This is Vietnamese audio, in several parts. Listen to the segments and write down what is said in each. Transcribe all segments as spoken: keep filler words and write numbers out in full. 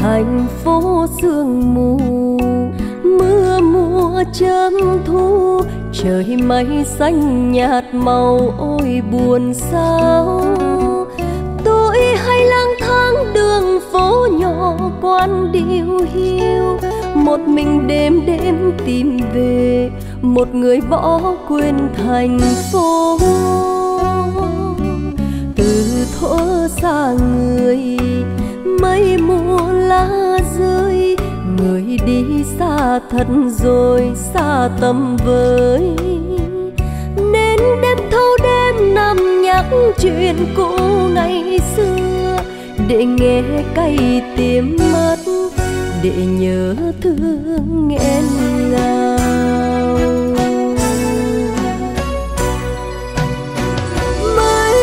Thành phố sương mù, mưa mùa chớm thu, trời mây xanh nhạt màu ôi buồn sao. Tôi hay lang thang đường phố nhỏ quan điêu hiu, một mình đêm đêm tìm về một người bỏ quên thành phố. Từ thổ xa người, mây mùa lá rơi, người đi xa thật rồi xa tầm với. Nên đêm thâu đêm nằm nhắc chuyện cũ ngày xưa, để nghe cay tim mất, để nhớ thương nghẹn ngào. Mây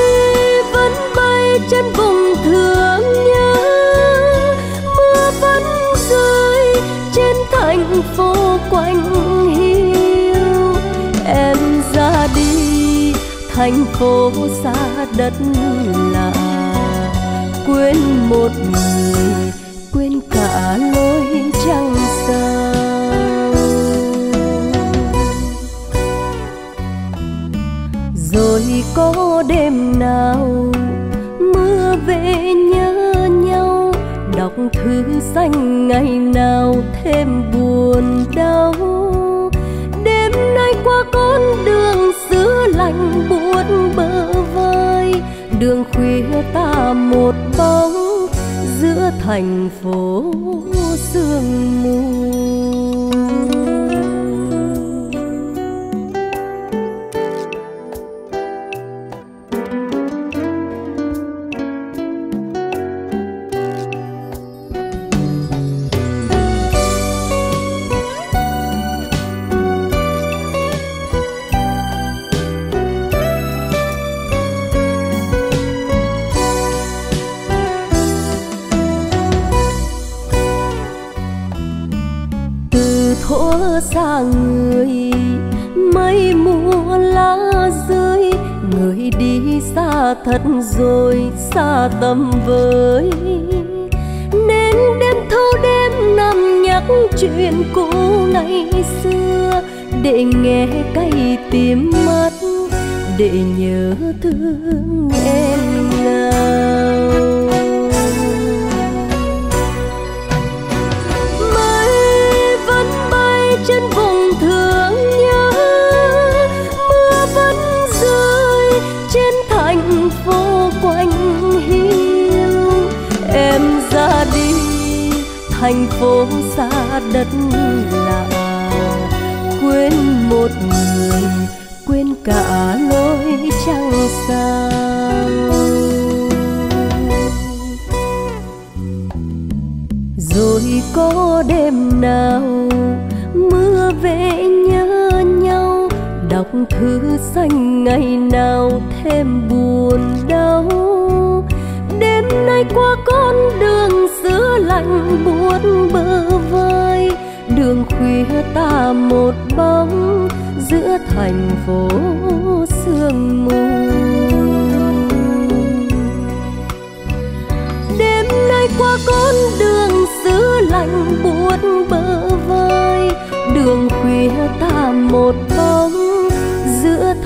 vẫn bay trên vùng thương nhớ, thành phố quanh hiu. Em ra đi thành phố xa đất lạ, quên một người, quên cả lối trăng sao. Rồi có đêm nào mưa về nhớ nhau, đọc thư xanh ngày nào thêm buồn đau. Đêm nay qua con đường xưa lạnh buốt bờ vai, đường khuya ta một bóng giữa thành phố sương mù. Thổ xa người, mây mùa lá rơi, người đi xa thật rồi xa tầm với. Nên đêm thâu đêm nằm nhắc chuyện cũ ngày xưa, để nghe cay tim mất, để nhớ thương em nào. Trên vùng thương nhớ, mưa vẫn rơi trên thành phố quanh hiu. Em ra đi thành phố xa đất lạ, quên một người, quên cả lối trăng sao. Rồi có đêm nào mưa về nhớ nhau, đọc thư xanh ngày nào thêm buồn đau. Đêm nay qua con đường xưa lạnh buốt bờ vai, đường khuya ta một bóng giữa thành phố sương mù. Đêm nay qua con đường xưa lạnh buốt bờ vai, đường khuya ta một bóng giữa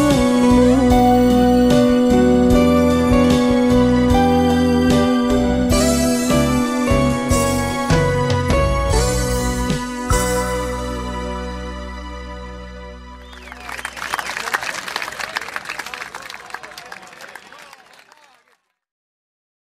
mù.